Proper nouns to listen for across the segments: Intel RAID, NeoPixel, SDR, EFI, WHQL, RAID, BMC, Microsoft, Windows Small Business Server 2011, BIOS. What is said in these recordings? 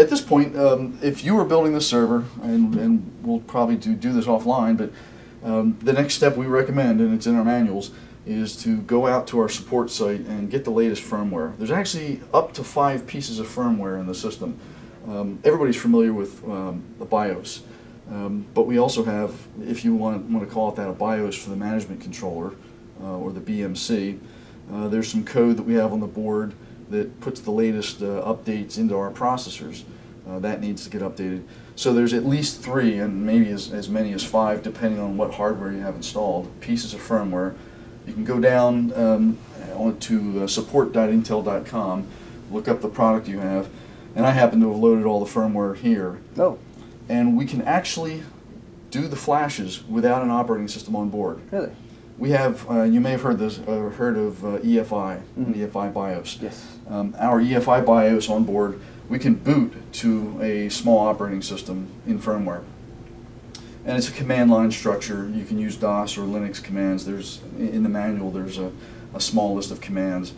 at this point, if you were building the server, and we'll probably do this offline, but the next step we recommend, and it's in our manuals, is to go out to our support site and get the latest firmware. There's actually up to 5 pieces of firmware in the system. Everybody's familiar with the BIOS, but we also have, if you want to call it that, a BIOS for the management controller, or the BMC. There's some code that we have on the board that puts the latest updates into our processors. That needs to get updated. So there's at least 3, and maybe as many as 5, depending on what hardware you have installed, pieces of firmware. You can go down to support.intel.com, look up the product you have, and I happen to have loaded all the firmware here. Oh. And we can actually do the flashes without an operating system on board. Really? We have, you may have heard this, EFI, mm-hmm. EFI BIOS. Yes. Our EFI BIOS on board, we can boot to a small operating system in firmware. And it's a command line structure. You can use DOS or Linux commands. There's, in the manual, there's a small list of commands.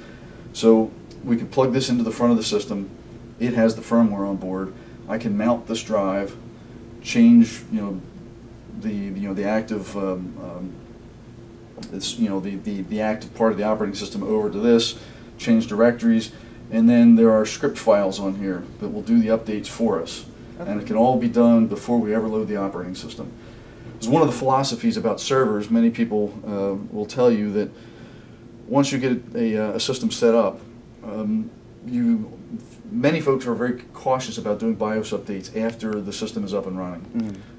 So we can plug this into the front of the system. It has the firmware on board. I can mount this drive, change, the active, the active part of the operating system over to this, change directories, and then there are script files on here that will do the updates for us. Okay. And it can all be done before we ever load the operating system. It's one of the philosophies about servers. Many people will tell you that once you get a system set up, many folks are very cautious about doing BIOS updates after the system is up and running.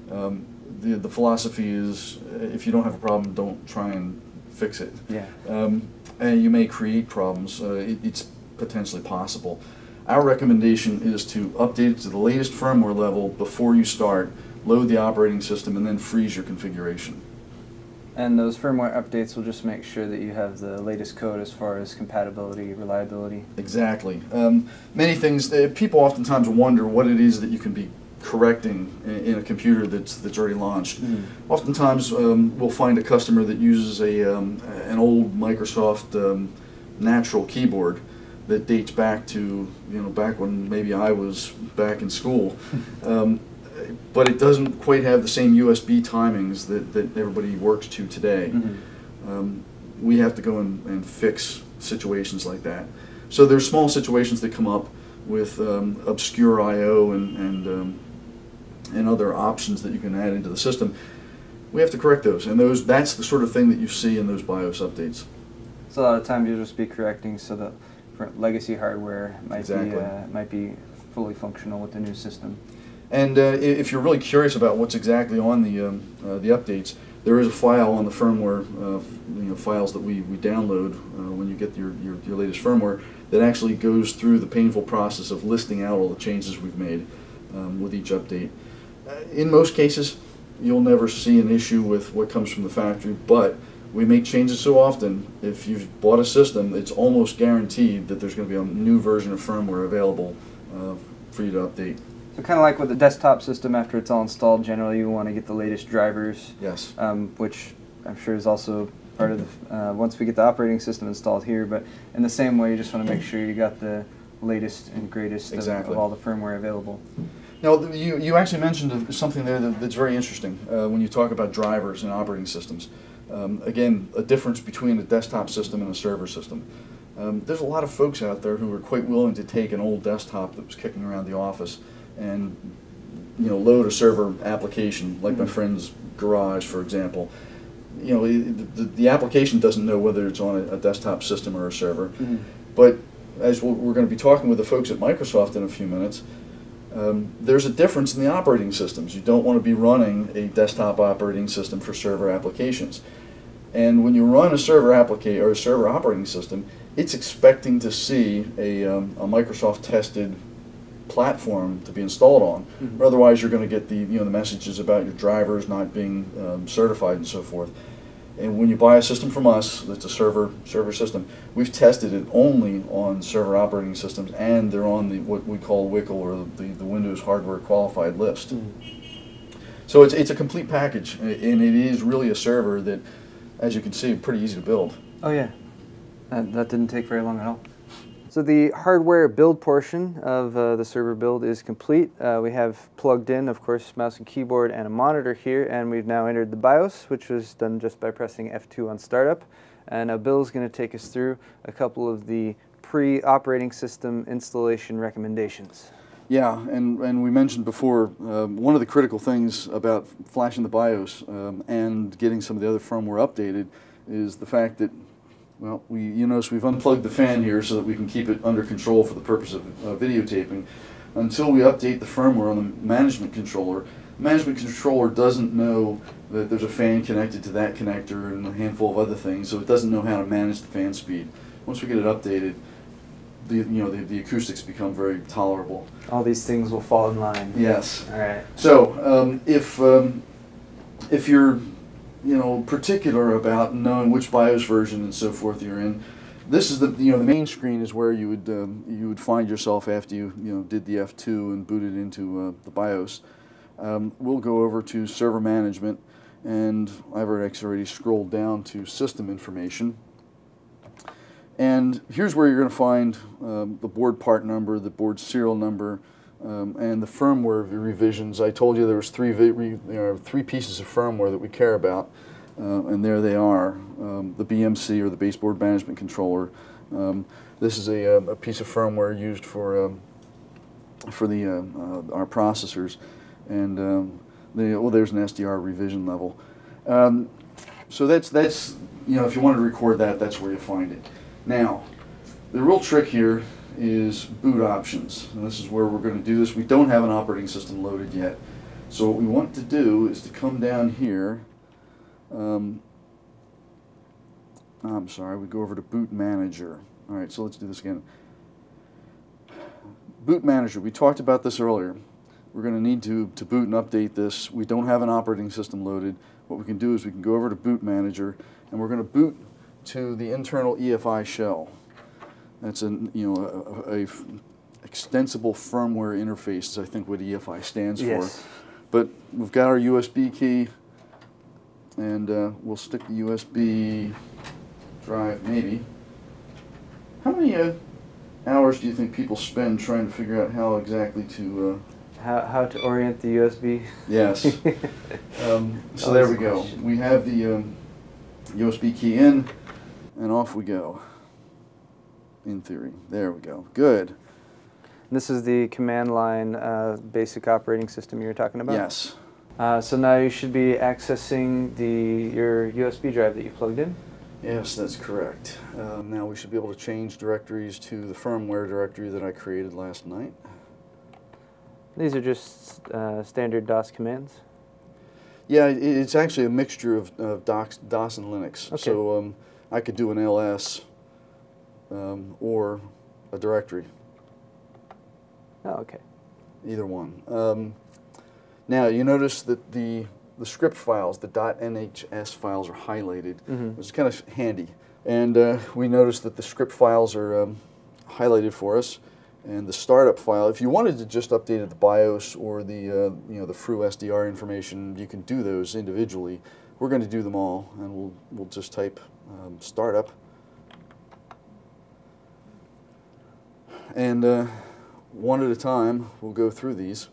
Mm-hmm. The philosophy is, if you don't have a problem, don't try and fix it. Yeah. And you may create problems. It's potentially possible. Our recommendation is to update it to the latest firmware level before you start, load the operating system, and then freeze your configuration. And those firmware updates will just make sure that you have the latest code as far as compatibility, reliability. Exactly. Many things, people oftentimes wonder what it is that you can be correcting in a computer that's already launched. Mm. Oftentimes we'll find a customer that uses an old Microsoft natural keyboard that dates back to, back when maybe I was back in school. But it doesn't quite have the same USB timings that everybody works to today. Mm-hmm. We have to go and fix situations like that. So there's small situations that come up with obscure I.O. and other options that you can add into the system. We have to correct those, and that's the sort of thing that you see in those BIOS updates. So a lot of times you'll just be correcting so that legacy hardware might be fully functional with the new system. And if you're really curious about what's exactly on the updates, there is a file on the firmware, files that we download when you get your latest firmware, that actually goes through the painful process of listing out all the changes we've made with each update. In most cases, you'll never see an issue with what comes from the factory, but we make changes so often, if you've bought a system, it's almost guaranteed that there's going to be a new version of firmware available for you to update. So kind of like with the desktop system, after it's all installed, generally you want to get the latest drivers. Yes. Which I'm sure is also part of the, once we get the operating system installed here, but in the same way you just want to make sure you got the latest and greatest of all the firmware available. Now you actually mentioned something there that's very interesting when you talk about drivers and operating systems. Again, a difference between a desktop system and a server system. There's a lot of folks out there who are quite willing to take an old desktop that was kicking around the office and load a server application, like my friend's garage, for example. The application doesn't know whether it's on a desktop system or a server. Mm-hmm. But as we're going to be talking with the folks at Microsoft in a few minutes, there's a difference in the operating systems. You don't want to be running a desktop operating system for server applications. And when you run a server application or a server operating system, it's expecting to see a Microsoft-tested platform to be installed on. Mm-hmm. Or otherwise you're going to get the messages about your drivers not being certified and so forth. And when you buy a system from us that's a server system, we've tested it only on server operating systems, and they're on what we call WHQL, or the Windows Hardware Qualified List. Mm-hmm. So it's a complete package, and it is really a server that, as you can see, pretty easy to build. Oh yeah, that didn't take very long at all. So the hardware build portion of the server build is complete. We have plugged in, of course, mouse and keyboard and a monitor here, and we've now entered the BIOS, which was done just by pressing F2 on startup. And now Bill's going to take us through a couple of the pre-operating system installation recommendations. Yeah, and we mentioned before, one of the critical things about flashing the BIOS and getting some of the other firmware updated is the fact that, well, you notice we've unplugged the fan here so that we can keep it under control for the purpose of videotaping. Until we update the firmware on the management controller doesn't know that there's a fan connected to that connector and a handful of other things, so it doesn't know how to manage the fan speed. Once we get it updated, the acoustics become very tolerable. All these things will fall in line. Yes. All right. So if you're particular about knowing which BIOS version and so forth you're in, this is the the main screen is where you would find yourself after you did the F2 and booted into the BIOS. We'll go over to server management, and I've already scrolled down to system information. And here's where you're going to find the board part number, the board serial number, and the firmware revisions. I told you there was three pieces of firmware that we care about, and there they are. The BMC, or the baseboard management controller. This is a piece of firmware used for our processors, and there's an SDR revision level. So that's if you wanted to record that, that's where you find it. Now, the real trick here is boot options, and this is where we're going to do this. We don't have an operating system loaded yet, so what we want to do is to come down here. I'm sorry, we go over to boot manager. All right, so let's do this again. Boot manager, we talked about this earlier. We're going to need to boot and update this. We don't have an operating system loaded. What we can do is we can go over to boot manager, and we're going to boot to the internal EFI shell. That's an a extensible firmware interface is I think what EFI stands for. But we've got our USB key, and we'll stick the USB drive maybe. How many hours do you think people spend trying to figure out how exactly to how to orient the USB? Yes. So there we go. We have the USB key in, and off we go. In theory. There we go. Good. This is the command line basic operating system you were talking about? Yes. So now you should be accessing your USB drive that you plugged in? Yes, that's correct. Now we should be able to change directories to the firmware directory that I created last night. These are just standard DOS commands? Yeah, it's actually a mixture of DOS and Linux. Okay. So I could do an ls or a directory. Oh, okay. Either one. Now you notice that the script files, the .nhs files, are highlighted, which is kind of handy. And we notice that the script files are highlighted for us, and the startup file. If you wanted to just update the BIOS or the the FRU SDR information, you can do those individually. We're going to do them all, and we'll just type startup. And one at a time, we'll go through these,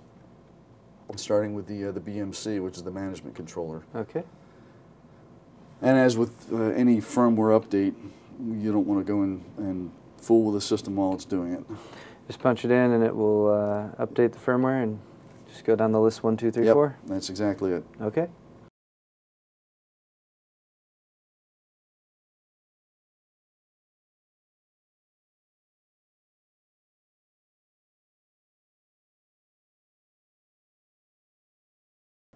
starting with the BMC, which is the management controller. Okay. And as with any firmware update, you don't want to go in and fool with the system while it's doing it. Just punch it in, and it will update the firmware, and just go down the list 1, 2, 3, 4. That's exactly it. Okay.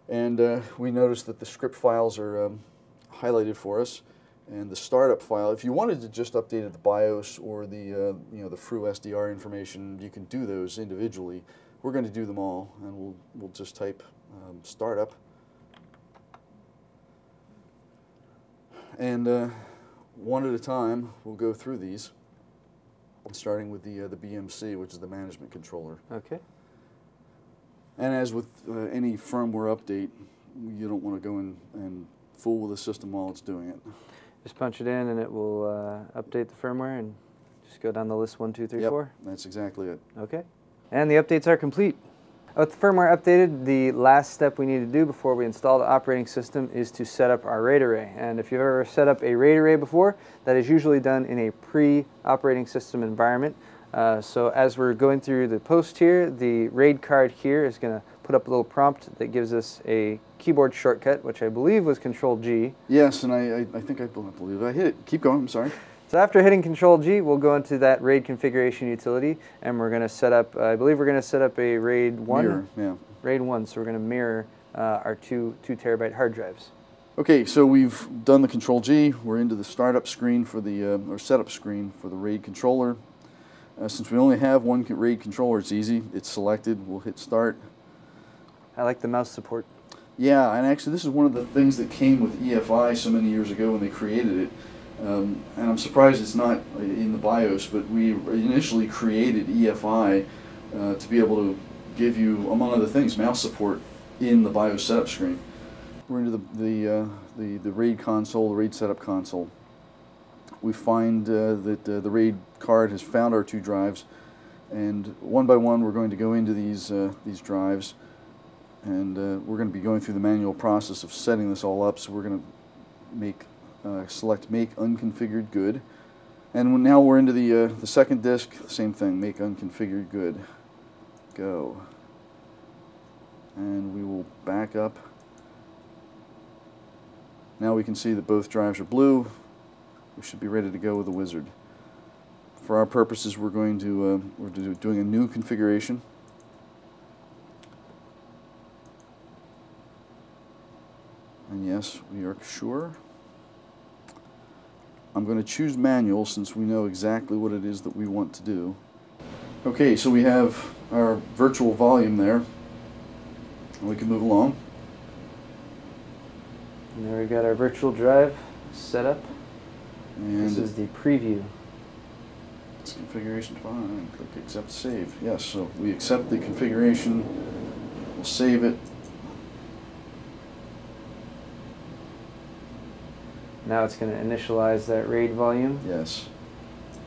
And we notice that the script files are highlighted for us, and the startup file. If you wanted to just update the BIOS or the the FRU SDR information, you can do those individually. We're going to do them all, and we'll just type startup. And one at a time, we'll go through these, starting with the BMC, which is the management controller. Okay. And as with any firmware update, you don't want to go in and fool with the system while it's doing it. Just punch it in, and it will update the firmware, and Just go down the list 1, 2, 3, 4? That's exactly it. Okay. And the updates are complete. With the firmware updated, the last step we need to do before we install the operating system is to set up our RAID array. And if you've ever set up a RAID array before, that is usually done in a pre-operating system environment. So as we're going through the post here, the RAID card here is going to put up a little prompt that gives us a keyboard shortcut, which I believe was Control-G. Yes, and I think I believe I hit it. Keep going, I'm sorry. So after hitting Control-G, we'll go into that RAID configuration utility, and we're going to set up, I believe we're going to set up a RAID 1. Mirror, yeah. RAID 1, so we're going to mirror our two terabyte hard drives. Okay, so we've done the Control-G. We're into the startup screen for the, or setup screen for the RAID controller. Since we only have one RAID controller, it's easy. It's selected. We'll hit start. I like the mouse support. Yeah, and actually this is one of the things that came with EFI so many years ago when they created it. And I'm surprised it's not in the BIOS, but we initially created EFI to be able to give you, among other things, mouse support in the BIOS setup screen. We're into the RAID console, the RAID setup console. We find that the RAID card has found our two drives, and one by one we're going to go into these drives. And we're going to be going through the manual process of setting this all up, so we're going to make select Make Unconfigured Good. And now we're into the second disk, same thing, Make Unconfigured Good. Go. And we will back up. Now we can see that both drives are blue. We should be ready to go with the wizard. For our purposes, we're going to, we're doing a new configuration. And yes, we are sure. I'm going to choose manual since we know exactly what it is that we want to do. Okay, so we have our virtual volume there. We can move along. And there we've got our virtual drive set up. And this is the preview. It's configuration fine. Click accept save. Yes, so we accept the configuration. We'll save it. Now it's going to initialize that RAID volume. Yes.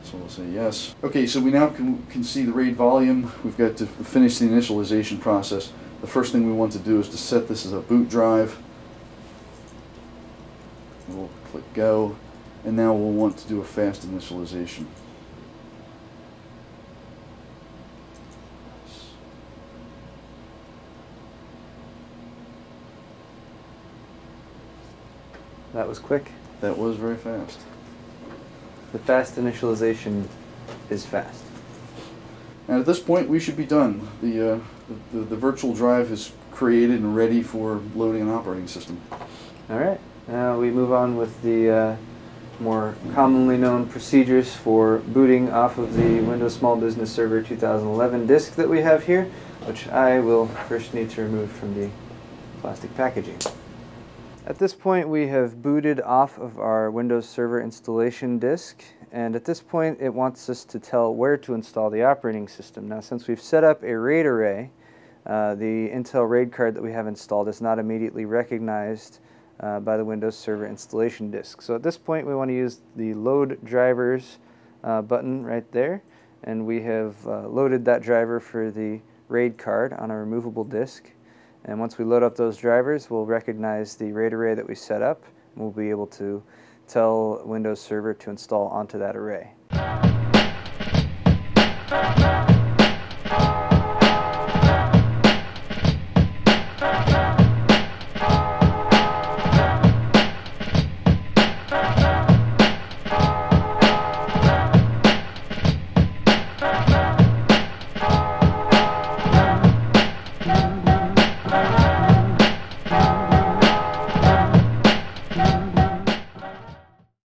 So we'll say yes. Okay, so we now can see the RAID volume. We've got to finish the initialization process. The first thing we want to do is to set this as a boot drive. We'll click go. And now we'll want to do a fast initialization. That was quick. That was very fast. The fast initialization is fast. And at this point, we should be done. The virtual drive is created and ready for loading an operating system. All right. Now we move on with the more commonly known procedures for booting off of the Windows Small Business Server 2011 disk that we have here, which I will first need to remove from the plastic packaging. At this point, we have booted off of our Windows Server installation disk, and at this point, it wants us to tell where to install the operating system. Now, since we've set up a RAID array, the Intel RAID card that we have installed is not immediately recognized by the Windows Server installation disk. So at this point, we want to use the Load Drivers button right there, and we have loaded that driver for the RAID card on a removable disk. And once we load up those drivers, we'll recognize the RAID array that we set up, and we'll be able to tell Windows Server to install onto that array.